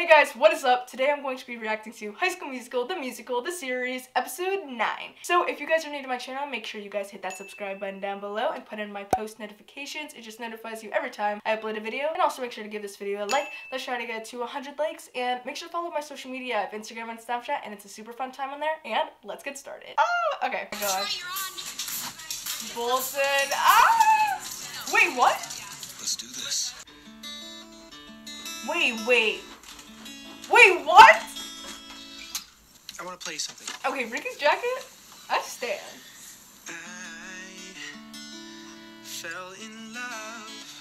Hey guys, what is up? Today I'm going to be reacting to High School Musical, the series, episode 9. So if you guys are new to my channel, make sure you guys hit that subscribe button down below and put in my post notifications. It just notifies you every time I upload a video. And also make sure to give this video a like. Let's try to get to 100 likes. And make sure to follow my social media. I have Instagram and Snapchat, and it's a super fun time on there. And let's get started. Oh, okay. Go on. Bolson. Ah! Wait, what? Let's do this. Wait, what? I want to play something. Okay, Ricky's jacket? I stand. I fell in love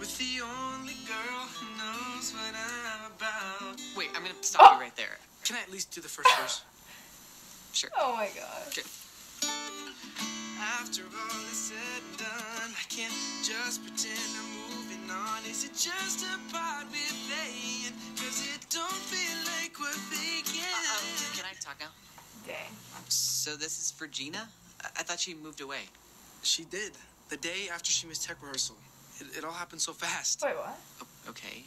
with the only girl who knows what I'm about. Wait, I'm going to stop you right there. Can I at least do the first verse? Sure. Oh my god. Okay. After all is said and done, I can't just pretend I'm moving on. Is it just a part we're playing? Cause it don't feel like we're thinking. Can I talk now? Dang. So this is for Gina? I thought she moved away. She did. The day after she missed tech rehearsal. It all happened so fast. Wait, what? Okay.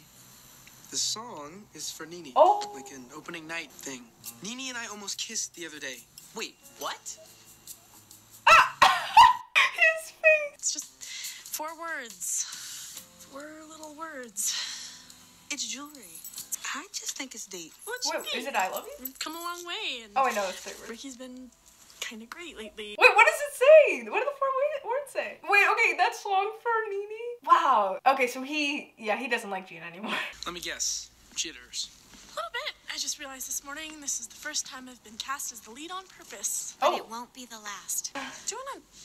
The song is for Nini. Oh! Like an opening night thing. Nini and I almost kissed the other day. Wait, what? It's just four words. Four little words. It's jewelry. I just think it's deep. Wait, is it I love you? Come a long way. And oh, I know it's 3 words. Ricky's been kind of great lately. Wait, what does it say? What do the 4 words say? Wait, okay, that's long for Nini? Wow. Okay, so he doesn't like Gina anymore. Let me guess. Jitters. A little bit. I just realized this morning this is the first time I've been cast as the lead on purpose. Oh. But it won't be the last. Do you want to...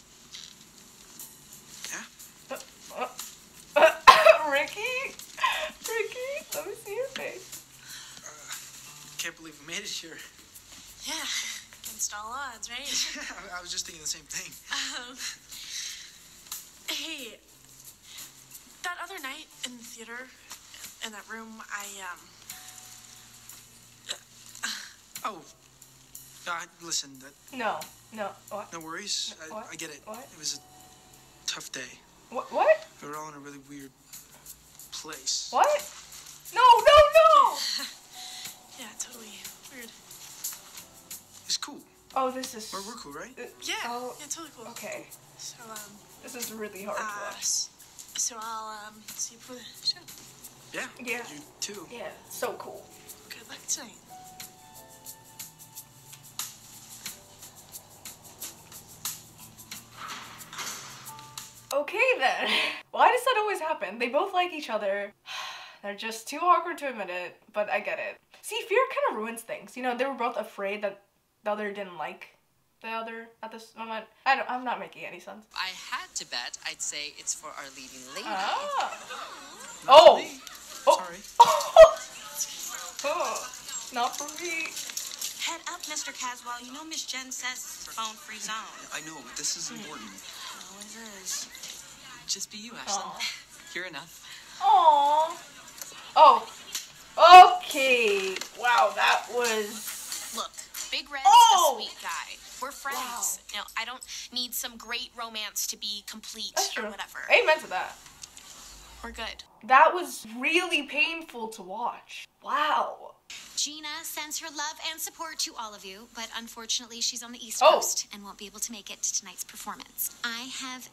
Ricky, let me see your face. Can't believe we made it here. Yeah, against all odds, right? Yeah, I was just thinking the same thing. Hey, that other night in the theater, in that room, listen. No worries. No, I get it. What? It was a tough day. What? We were all in a really weird place. What? No! Yeah, totally weird. It's cool. Oh, this is... We're cool, right? Yeah, totally cool. Okay. So, this is really hard for us. So I'll, see you for the show. Yeah. Yeah. You too. Yeah, so cool. Good luck tonight. Okay then. Why does that always happen? They both like each other. They're just too awkward to admit it, but I get it. See, fear kind of ruins things. You know, they were both afraid that the other didn't like the other at this moment. I'm not making any sense. I had to bet. I'd say it's for our leading lady. Oh. Sorry. Oh. Not for me. Head up, Mr. Caswell. You know Miss Jen says it's a phone-free zone. I know, but this is important. It always is. Just be you, Ashley. Aww. You're enough. Aww. Oh. Okay. Wow, that was... Look, Big Red's a sweet guy. We're friends. Wow. Now, I don't need some great romance to be complete or whatever. Amen to that. We're good. That was really painful to watch. Wow. Gina sends her love and support to all of you, but unfortunately she's on the East Coast and won't be able to make it to tonight's performance. I have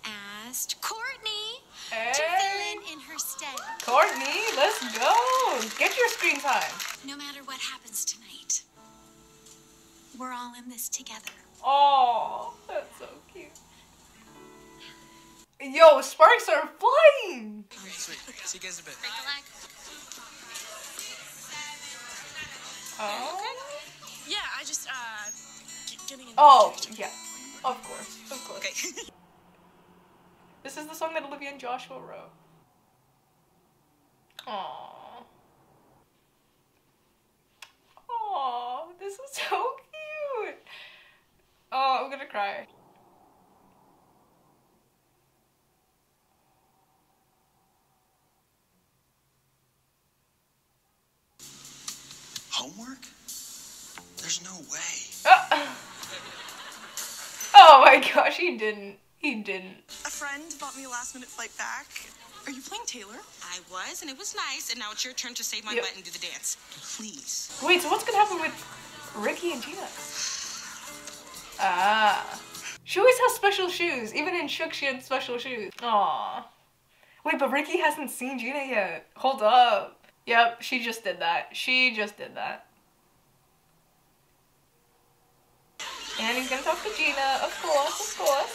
asked Courtney to fill in her stead. Courtney, let's go! Get your screen time! No matter what happens tonight, we're all in this together. Oh, that's so cute. Yo, sparks are flying! Sweet. See you guys in a bit. Oh. Okay. Yeah, I just getting in. Oh, yeah. Of course. Okay. This is the song that Olivia and Joshua wrote. Aww, this is so cute. Oh, I'm gonna cry. Homework? There's no way. Oh my gosh, he didn't. A friend bought me a last-minute flight back. Are you playing Taylor? I I was, and it was nice, and now it's your turn to save my butt and do the dance. Please. Wait, so what's gonna happen with Ricky and Gina? Ah. She always has special shoes. Even in Shook, she had special shoes. Aww. Wait, but Ricky hasn't seen Gina yet. Hold up. Yep, she just did that. She just did that. And he's gonna talk to Gina, of course, of course.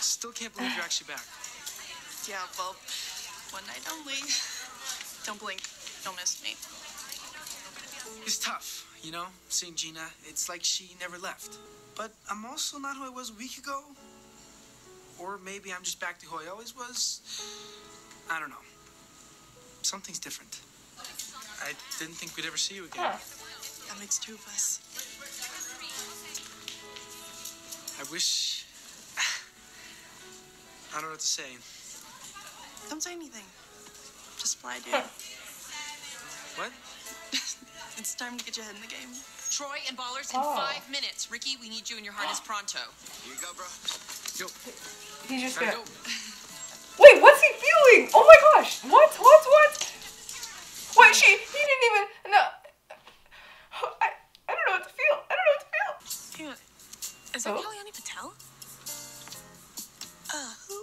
Still can't believe you're actually back. Yeah, well, one night only. Don't blink, don't miss me. It's tough, you know, seeing Gina. It's like she never left. But I'm also not who I was a week ago. Or maybe I'm just back to who I always was. I don't know. Something's different. I didn't think we'd ever see you again. That makes two of us. I wish... I don't know what to say. Don't say anything. Just fly, dude. What? It's time to get your head in the game. Troy and Ballers in 5 minutes. Ricky, we need you in your harness pronto. Here you go, bro. Yo. He's just gonna... Wait, what's he feeling? Oh my gosh! What? What? He didn't even... No. I don't know what to feel. Is that Kalyani Patel? Who?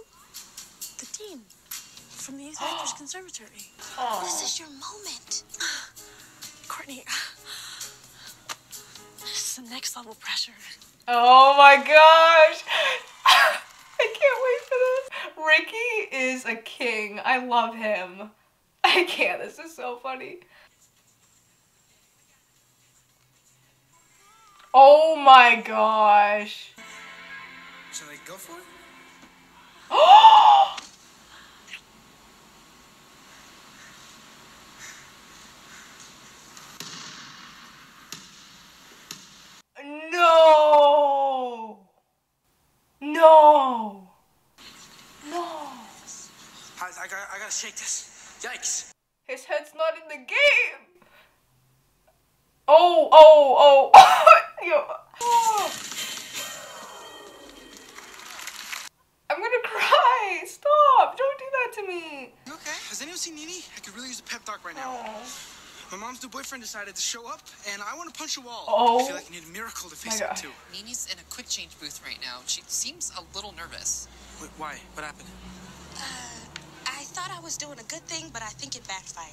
The dean from the Eighth Actors Conservatory. This is your moment, Courtney. This is the next level pressure. Oh my gosh! I can't wait for this. Ricky is a king. I love him. I can't. This is so funny. Oh my gosh! Should I go for it? Oh! No! I gotta shake this. Yikes! His head's not in the game. Oh! Yo. Oh. I'm gonna cry. Stop. Don't do that to me. You okay? Has anyone seen Nini? I could really use a pep talk right now. My mom's new boyfriend decided to show up, and I want to punch a wall. I feel like I need a miracle to face it, too. Nini's in a quick change booth right now. She seems a little nervous. Wait, why? What happened? I thought I was doing a good thing, but I think it backfired.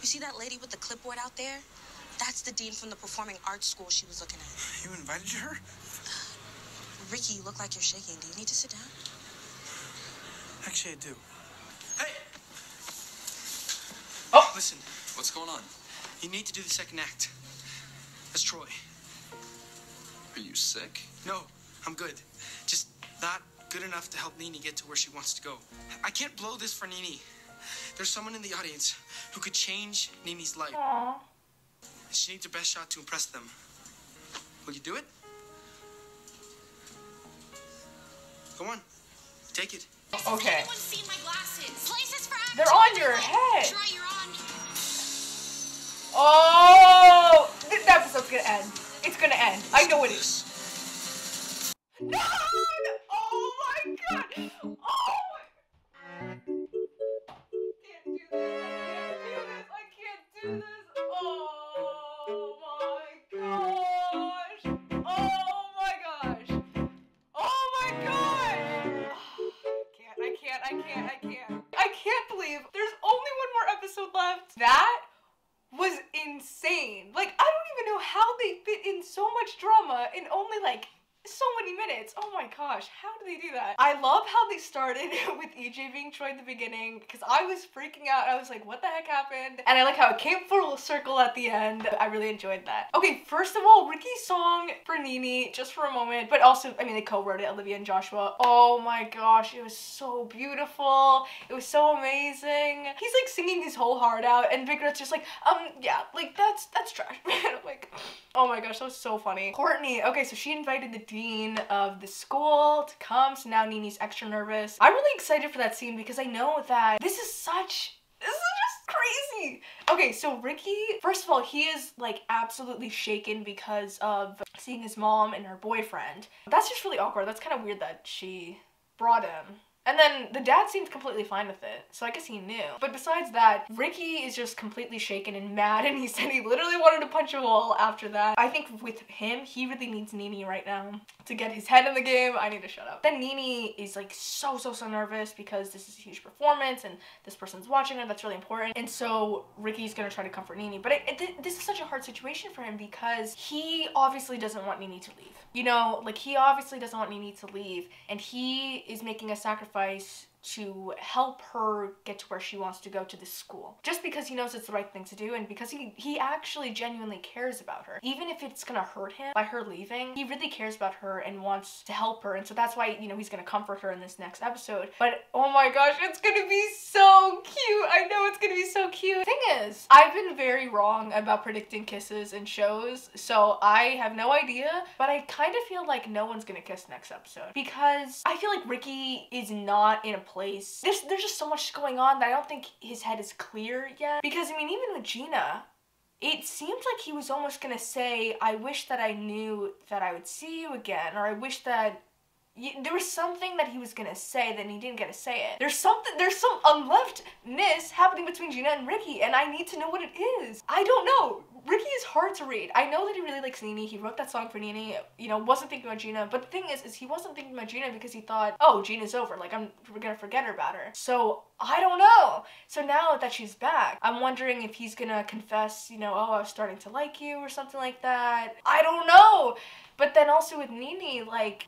You see that lady with the clipboard out there? That's the dean from the performing arts school she was looking at. You invited her? Ricky, you look like you're shaking. Do you need to sit down? Actually, I do. Hey! Oh! Listen. What's going on? You need to do the second act. That's Troy. Are you sick? No, I'm good. Just not good enough to help Nini get to where she wants to go. I can't blow this for Nini. There's someone in the audience who could change Nini's life. Aww. She needs her best shot to impress them. Will you do it? Come on. Take it. Okay. They're on your head. Oh! This episode's gonna end. It's gonna end. I know it is. No! Oh my god! Oh my... I can't do this. Oh my gosh! I can't believe there's only one more episode left. That was insane. Like, I don't even know how they fit in so much drama in only like so many minutes. Oh my gosh, how do they do that? I love how they started with EJ being Troy at the beginning, because I was freaking out. I was like, what the heck happened? And I like how it came full circle at the end. I really enjoyed that. Okay, first of all, Ricky's song for Nini, just for a moment, but also, I mean, they co-wrote it, Olivia and Joshua. Oh my gosh, it was so beautiful. It was so amazing. He's like singing his whole heart out, and Vigret's just like, yeah, like that's trash, man. I'm like, oh my gosh, that was so funny. Courtney, okay, so she invited the dean of the school to come, so now Nini's extra nervous. I'm really excited for that scene because I know that this is just crazy. Okay, so Ricky, first of all, he is like absolutely shaken because of seeing his mom and her boyfriend. That's just really awkward. That's kind of weird that she brought him. And then the dad seemed completely fine with it, so I guess he knew. But besides that, Ricky is just completely shaken and mad, and he said he literally wanted to punch a wall after that. I think with him, he really needs Nini right now to get his head in the game. I need to shut up. Then Nini is like so nervous because this is a huge performance and this person's watching her, that's really important. And so Ricky's gonna try to comfort Nini. But this is such a hard situation for him because he obviously doesn't want Nini to leave. You know, like he obviously doesn't want Nini to leave, and he is making a sacrifice to help her get to where she wants to go, to this school, just because he knows it's the right thing to do, and because he actually genuinely cares about her. Even if it's gonna hurt him by her leaving, he really cares about her and wants to help her, and so that's why, you know, he's gonna comfort her in this next episode. But oh my gosh, it's gonna be so cute. I know it's gonna be so cute. Thing is, I've been very wrong about predicting kisses in shows, so I have no idea, but I kind of feel like no one's gonna kiss next episode, because I feel like Ricky is not in a place. There's just so much going on that I don't think his head is clear yet. Because I mean, even with Gina, it seemed like he was almost gonna say, I wish that I knew that I would see you again, or I wish that there was something that he was gonna say, then he didn't get to say it. There's some unleftness happening between Gina and Ricky, and I need to know what it is. I don't know. Ricky is hard to read. I know that he really likes Nini. He wrote that song for Nini, you know, wasn't thinking about Gina. But the thing is he wasn't thinking about Gina because he thought, oh, Gina's over. Like, we're gonna forget her about her. So, I don't know. So now that she's back, I'm wondering if he's gonna confess, you know, oh, I was starting to like you or something like that. I don't know. But then also with Nini, like,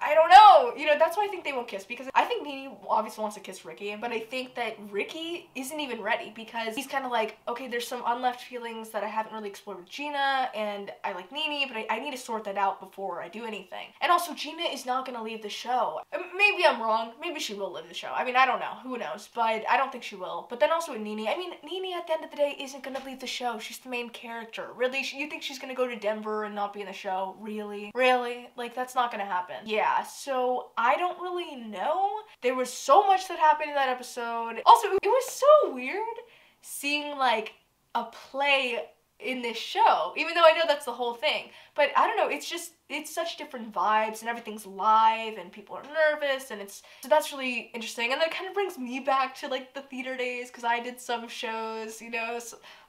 I don't know. You know, that's why I think they won't kiss, because I think Nini obviously wants to kiss Ricky, but I think that Ricky isn't even ready because he's kind of like, okay, there's some unleft feelings that I haven't really explored with Gina, and I like Nini, but I need to sort that out before I do anything. And also, Gina is not gonna leave the show. Maybe I'm wrong. Maybe she will leave the show. I mean, I don't know. Who knows? But I don't think she will. But then also with Nini, I mean, Nini at the end of the day isn't gonna leave the show. She's the main character. Really? You think she's gonna go to Denver and not be in the show? Really? Really? Like, that's not gonna happen. Yeah. So I don't really know. There was so much that happened in that episode. Also, it was so weird seeing like a play in this show, even though I know that's the whole thing. But I don't know, it's just, it's such different vibes, and everything's live, and people are nervous, and it's, so that's really interesting. And that kind of brings me back to like the theater days, because I did some shows, you know,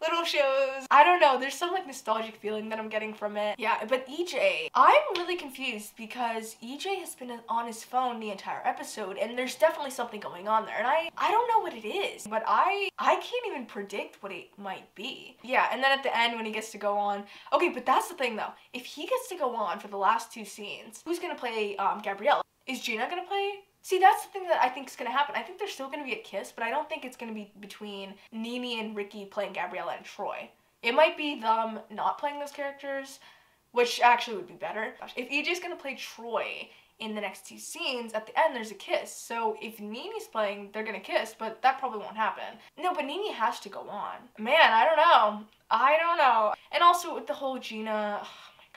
little shows. I don't know, there's some like nostalgic feeling that I'm getting from it. Yeah, but EJ, I'm really confused because EJ has been on his phone the entire episode, and there's definitely something going on there, and I don't know what it is, but I can't even predict what it might be. Yeah, and then at the end when he gets to go on, okay, but that's the thing though, if he gets to go on for the last two scenes, who's gonna play Gabriella? Is Gina gonna play? See, that's the thing that I think is gonna happen. I think there's still gonna be a kiss, but I don't think it's gonna be between Nini and Ricky playing Gabriella and Troy. It might be them not playing those characters, which actually would be better. If EJ's gonna play Troy in the next two scenes, at the end there's a kiss. So if Nini's playing, they're gonna kiss, but that probably won't happen. No, but Nini has to go on. Man, I don't know. I don't know. And also with the whole Gina,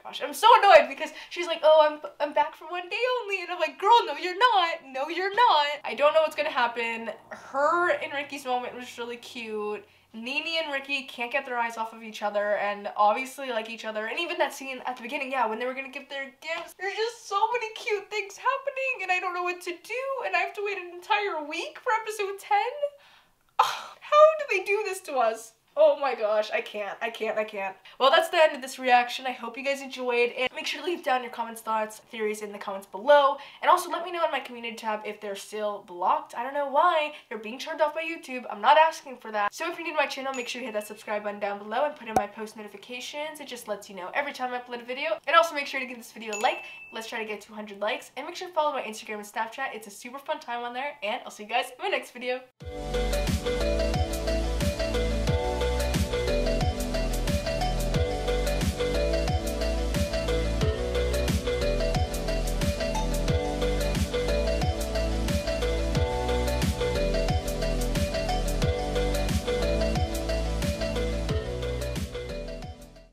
gosh, I'm so annoyed because she's like, oh, I'm back for one day only, and I'm like, girl, no you're not, no you're not. I don't know what's gonna happen. Her and Ricky's moment was really cute. Nini and Ricky can't get their eyes off of each other and obviously like each other, and even that scene at the beginning, yeah, when they were gonna give their gifts, there's just so many cute things happening, and I don't know what to do, and I have to wait an entire week for episode 10? Oh, how do they do this to us? Oh my gosh, I can't. Well, that's the end of this reaction. I hope you guys enjoyed, and make sure to leave down your comments, thoughts, theories in the comments below, and also let me know in my community tab if they're still blocked. I don't know why. They're being turned off by YouTube. I'm not asking for that. So if you're new to my channel, make sure you hit that subscribe button down below and put in my post notifications. It just lets you know every time I upload a video. And also make sure to give this video a like. Let's try to get 200 likes, and make sure to follow my Instagram and Snapchat. It's a super fun time on there, and I'll see you guys in my next video.